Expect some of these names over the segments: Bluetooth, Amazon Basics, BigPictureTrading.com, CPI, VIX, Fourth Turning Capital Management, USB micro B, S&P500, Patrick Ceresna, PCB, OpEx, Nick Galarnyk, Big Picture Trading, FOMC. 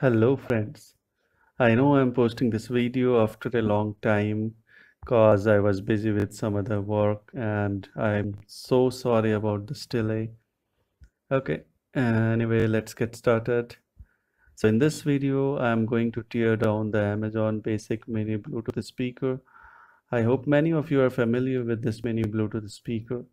Hello friends, I know I'm posting this video after a long time cause I was busy with some other work and I'm so sorry about this delay. Okay, anyway, let's get started. So in this video, I'm going to tear down the Amazon Basic Mini Bluetooth speaker. I hope many of you are familiar with this Mini Bluetooth speaker.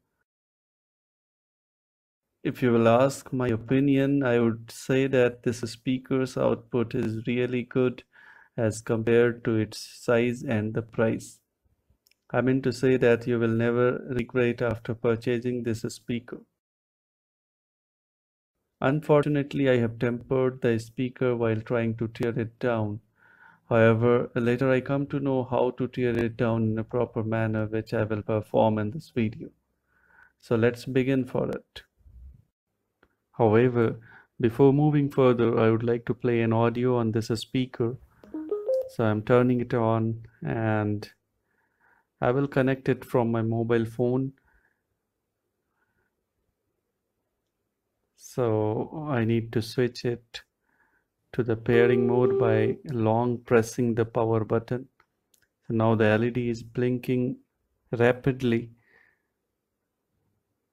If you will ask my opinion, I would say that this speaker's output is really good as compared to its size and the price. I mean to say that you will never regret after purchasing this speaker. Unfortunately, I have tempered the speaker while trying to tear it down. However, later I come to know how to tear it down in a proper manner, which I will perform in this video. So let's begin for it. However, before moving further, I would like to play an audio on this speaker. So I'm turning it on and I will connect it from my mobile phone. So I need to switch it to the pairing mode by long pressing the power button. So now the LED is blinking rapidly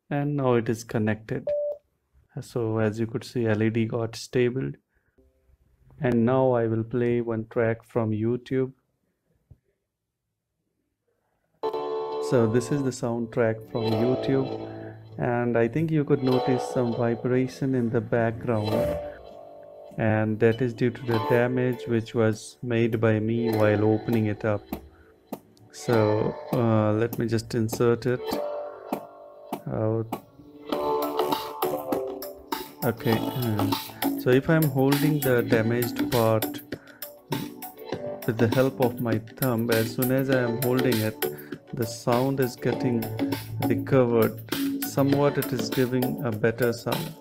and now it is connected. So as you could see, LED got stable, and now I will play one track from YouTube. So this is the soundtrack from YouTube, and I think you could notice some vibration in the background, and that is due to the damage which was made by me while opening it up. So let me just insert it out. Okay, so if I'm holding the damaged part with the help of my thumb, as soon as I am holding it, the sound is getting recovered. Somewhat it is giving a better sound.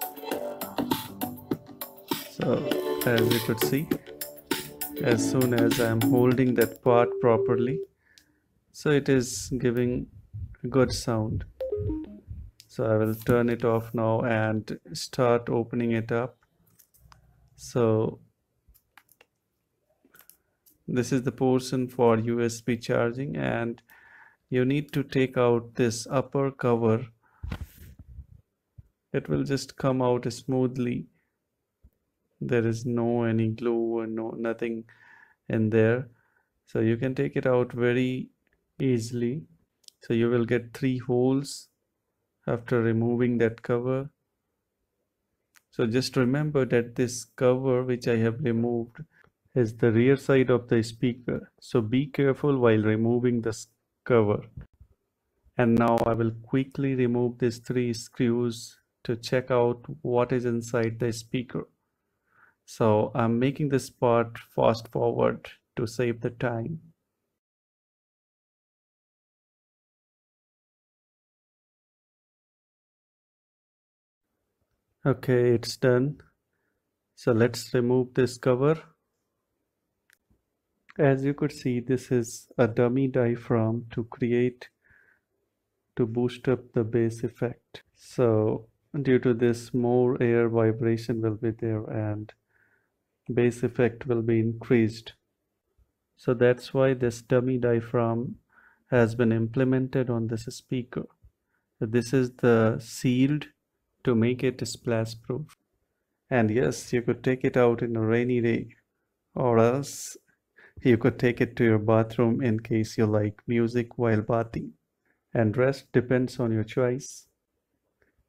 So as you could see, as soon as I am holding that part properly, so it is giving a good sound. So I will turn it off now and start opening it up. So this is the portion for USB charging, and you need to take out this upper cover. It will just come out smoothly. There is no any glue or no nothing in there. So you can take it out very easily. So you will get three holes after removing that cover. So just remember that this cover which I have removed is the rear side of the speaker, so be careful while removing this cover. And now I will quickly remove these three screws to check out what is inside the speaker. So I'm making this part fast forward to save the time. Okay, it's done. So let's remove this cover. As you could see, this is a dummy diaphragm to boost up the bass effect. So due to this, more air vibration will be there and bass effect will be increased. So that's why this dummy diaphragm has been implemented on this speaker. This is the sealed to make it splash proof. And yes, you could take it out in a rainy day, or else you could take it to your bathroom in case you like music while bathing, and rest depends on your choice.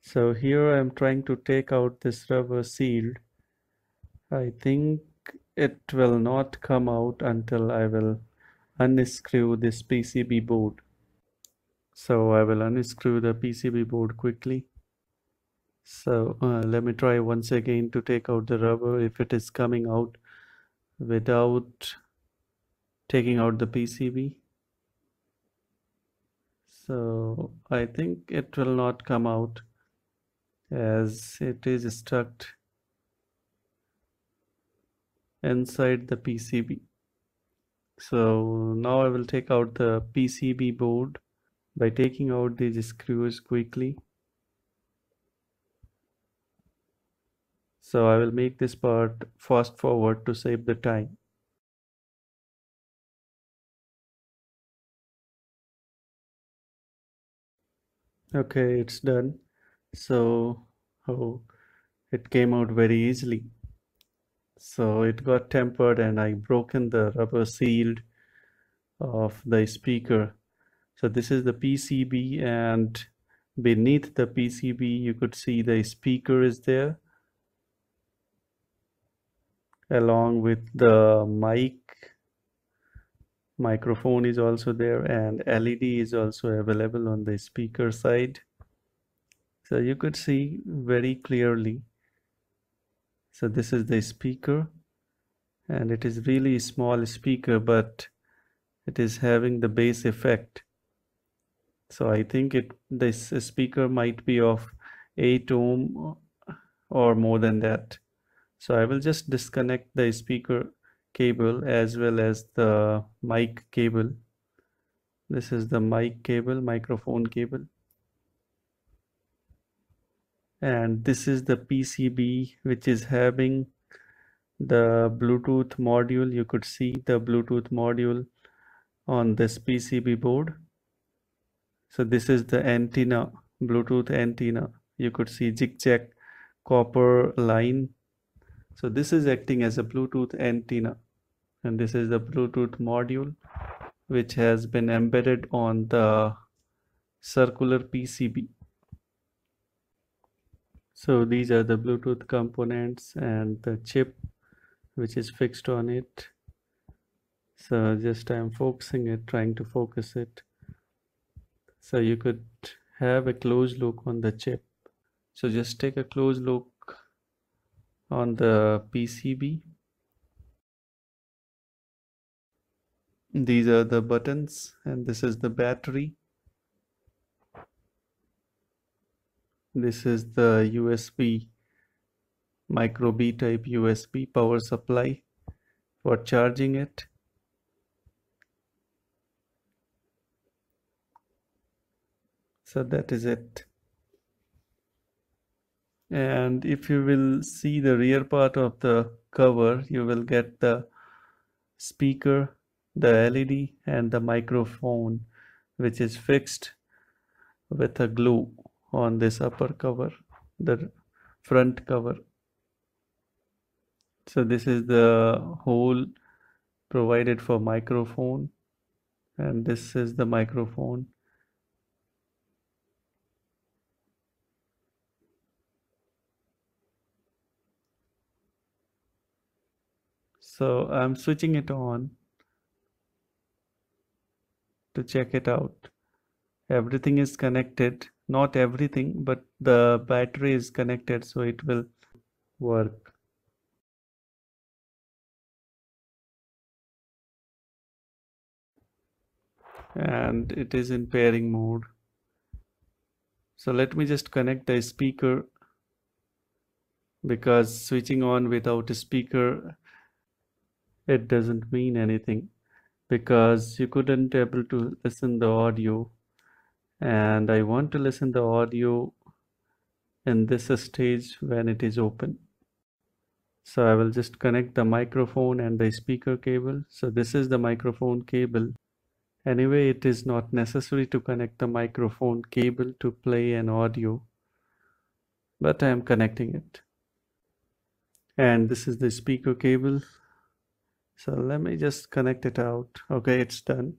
So here I am trying to take out this rubber seal. I think it will not come out until I will unscrew this PCB board. So I will unscrew the PCB board quickly. So let me try once again to take out the rubber. If it is coming out without taking out the PCB, so I think it will not come out as it is stuck inside the PCB. So now I will take out the PCB board by taking out these screws quickly. So I will make this part fast forward to save the time. Okay, it's done. So it came out very easily. So it got tempered and I broken the rubber seal of the speaker. So this is the PCB, and beneath the PCB you could see the speaker is there, along with the microphone is also there, and LED is also available on the speaker side. So you could see very clearly. So this is the speaker, and it is really a small speaker, but it is having the bass effect. So I think this speaker might be of 8 ohm or more than that. So I will just disconnect the speaker cable as well as the mic cable. This is the mic cable, microphone cable. And this is the PCB, which is having the Bluetooth module. You could see the Bluetooth module on this PCB board. So this is the antenna, Bluetooth antenna. You could see zigzag copper line. So this is acting as a Bluetooth antenna, and this is the Bluetooth module which has been embedded on the circular PCB. So these are the Bluetooth components and the chip which is fixed on it. So just I'm trying to focus it. So you could have a close look on the chip. So just take a close look on the PCB. These are the buttons, and this is the battery. This is the USB micro B type USB power supply for charging it. So that is it. And if you will see the rear part of the cover, you will get the speaker, the LED, and the microphone, which is fixed with a glue on this upper cover, the front cover. So this is the hole provided for microphone, and this is the microphone. So I'm switching it on to check it out. Everything is connected, not everything, but the battery is connected, so it will work. And it is in pairing mode. So let me just connect the speaker, because switching on without a speaker, it doesn't mean anything, because you couldn't able to listen the audio, and I want to listen the audio in this stage when it is open. So I will just connect the microphone and the speaker cable. So this is the microphone cable. Anyway, it is not necessary to connect the microphone cable to play an audio, but I am connecting it. And this is the speaker cable. So let me just connect it out. Okay, it's done.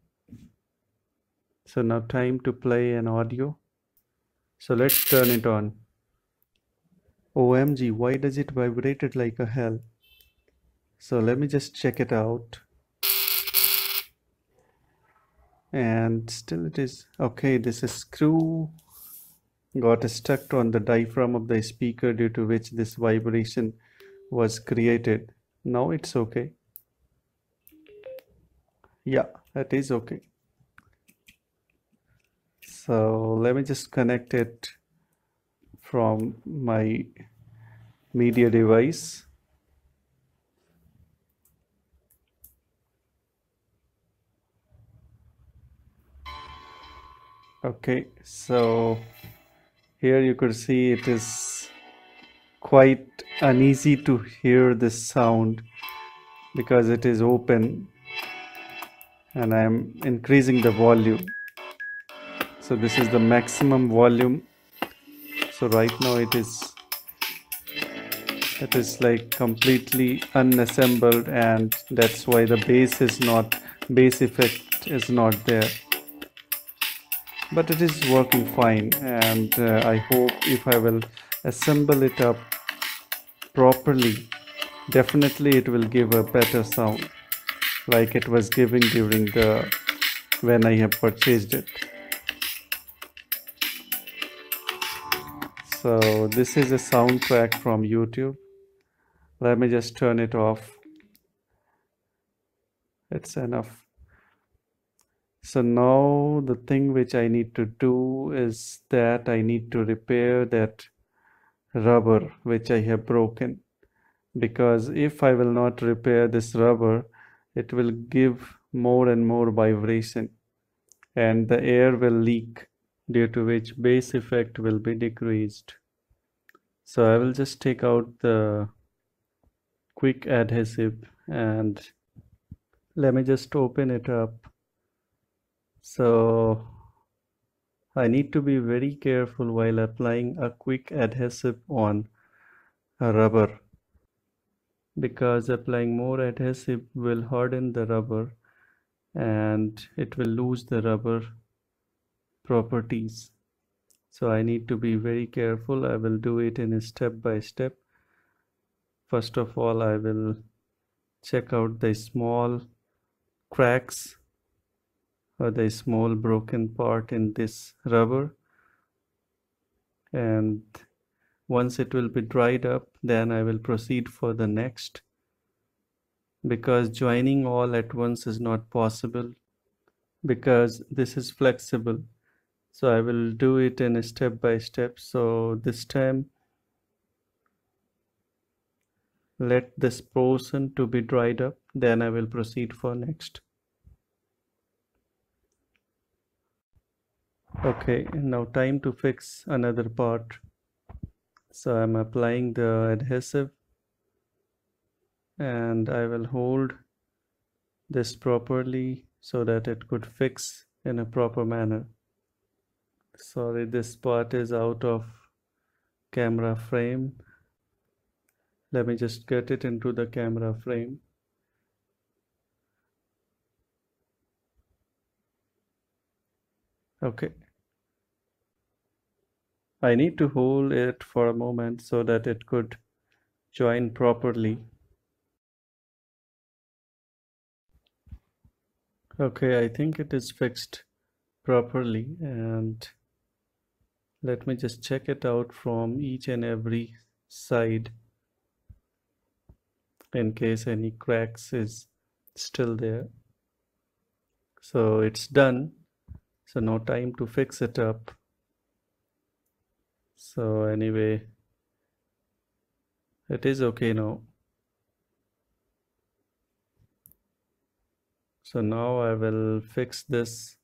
So now time to play an audio. So let's turn it on. OMG, why does it vibrate like a hell? So let me just check it out. And still it is okay. This is screw got stuck on the diaphragm of the speaker, due to which this vibration was created. Now it's okay. Yeah, that is okay. So let me just connect it from my media device. Okay, so here you could see it is quite uneasy to hear this sound because it is open and I am increasing the volume. So this is the maximum volume. So right now it is like completely unassembled, and that's why the bass effect is not there. But it is working fine, and I hope if I will assemble it up properly, definitely it will give a better sound like it was giving when I have purchased it. So this is a soundtrack from YouTube. Let me just turn it off. It's enough. So now the thing which I need to do is that I need to repair that rubber which I have broken, because if I will not repair this rubber, it will give more and more vibration and the air will leak, due to which bass effect will be decreased. So I will just take out the quick adhesive and let me just open it up. So I need to be very careful while applying a quick adhesive on a rubber, because applying more adhesive will harden the rubber and it will lose the rubber properties. So I need to be very careful. I will do it in a step by step. First of all, I will check out the small cracks or the small broken part in this rubber, and once it will be dried up, then I will proceed for the next, because joining all at once is not possible because this is flexible. So I will do it in a step by step. So this time let this portion to be dried up, then I will proceed for next. Okay, now time to fix another part. So I'm applying the adhesive and I will hold this properly so that it could fix in a proper manner. Sorry, this part is out of camera frame. Let me just get it into the camera frame. Okay, I need to hold it for a moment so that it could join properly. Okay, I think it is fixed properly, and let me just check it out from each and every side in case any cracks is still there. So it's done. So now time to fix it up. So anyway, it is okay now. So now I will fix this.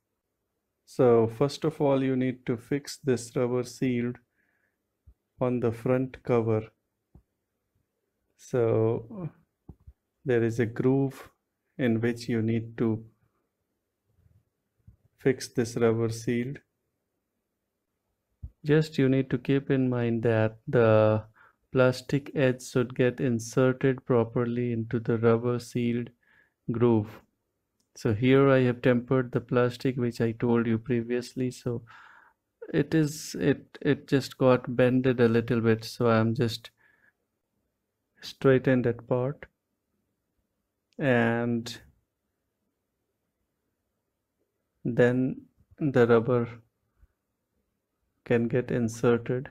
So first of all, you need to fix this rubber seal on the front cover. So there is a groove in which you need to fix this rubber seal. Just you need to keep in mind that the plastic edge should get inserted properly into the rubber sealed groove. So here I have tempered the plastic which I told you previously, so it just got bended a little bit, so I'm just straightened that part. And then the rubber can get inserted.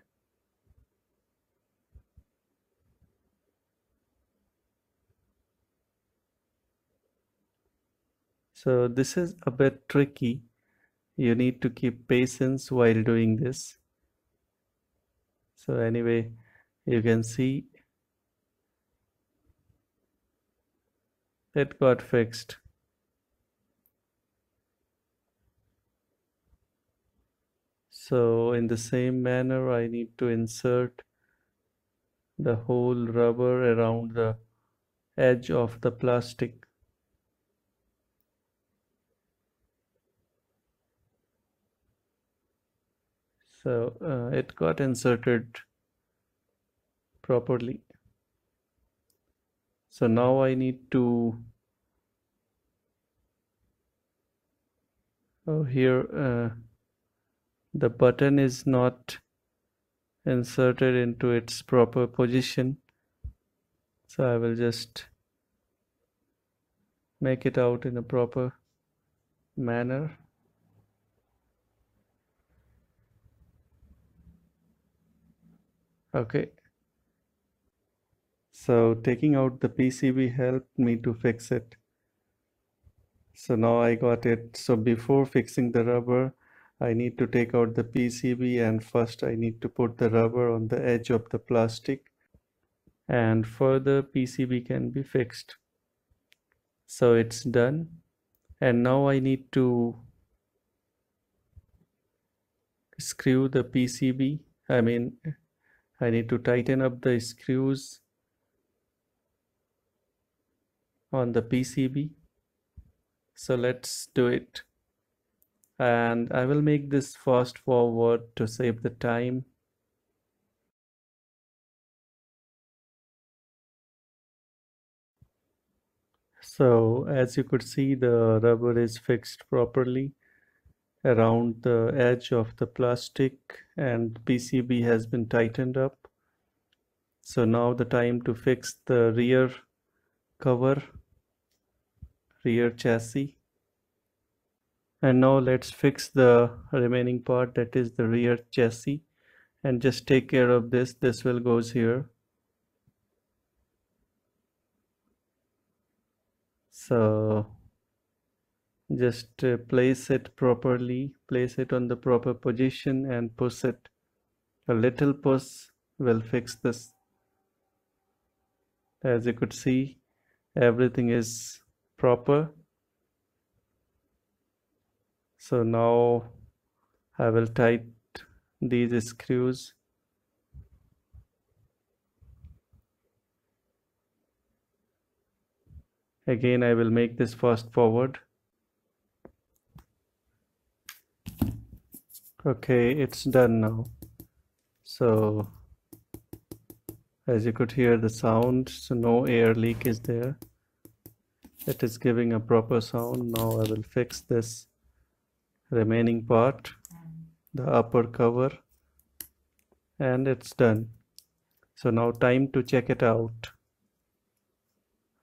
So this is a bit tricky. You need to keep patience while doing this. So anyway, you can see it got fixed. So in the same manner, I need to insert the whole rubber around the edge of the plastic. So it got inserted properly. So now I need to the button is not inserted into its proper position, so I will just make it out in a proper manner. Okay, so taking out the PCB helped me to fix it. So now I got it. So before fixing the rubber, I need to take out the PCB, and first I need to put the rubber on the edge of the plastic, and further PCB can be fixed. So it's done, and now I need to screw the PCB. I need to tighten up the screws on the PCB. So let's do it. And I will make this fast forward to save the time. So as you could see, the rubber is fixed properly around the edge of the plastic, and PCB has been tightened up. So now the time to fix the rear cover, rear chassis. And now let's fix the remaining part, that is the rear chassis, and just take care of this. This will go here. So just place it properly, place it on the proper position and push it. A little push will fix this. As you could see, everything is proper. So now I will tighten these screws. Again, I will make this fast forward. Okay, it's done now. So as you could hear the sound, so no air leak is there. It is giving a proper sound. Now I will fix this remaining part, the upper cover, and it's done. So now time to check it out,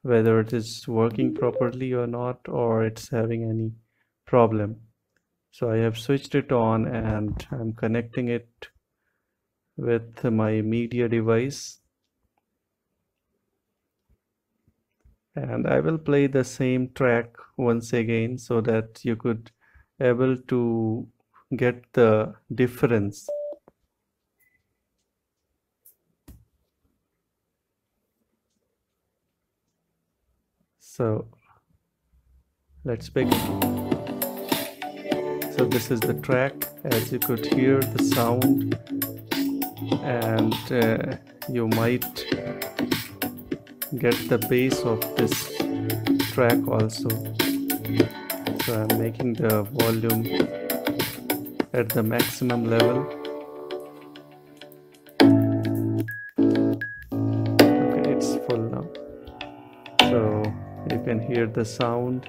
whether it is working properly or not, or it's having any problem. So I have switched it on and I'm connecting it with my media device, and I will play the same track once again so that you could able to get the difference. So let's begin. So this is the track, as you could hear the sound, and you might get the bass of this track also. So I'm making the volume at the maximum level. Okay, it's full now. So you can hear the sound.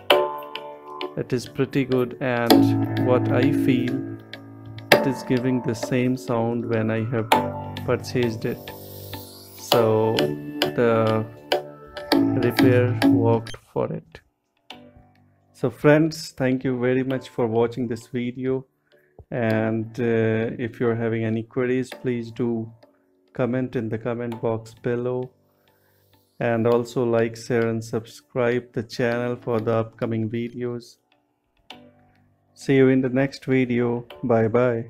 It is pretty good, and what I feel, it is giving the same sound when I have purchased it. So the repair worked for it. So friends, thank you very much for watching this video, and if you're having any queries, please do comment in the comment box below, and also like, share and subscribe the channel for the upcoming videos. See you in the next video. Bye bye.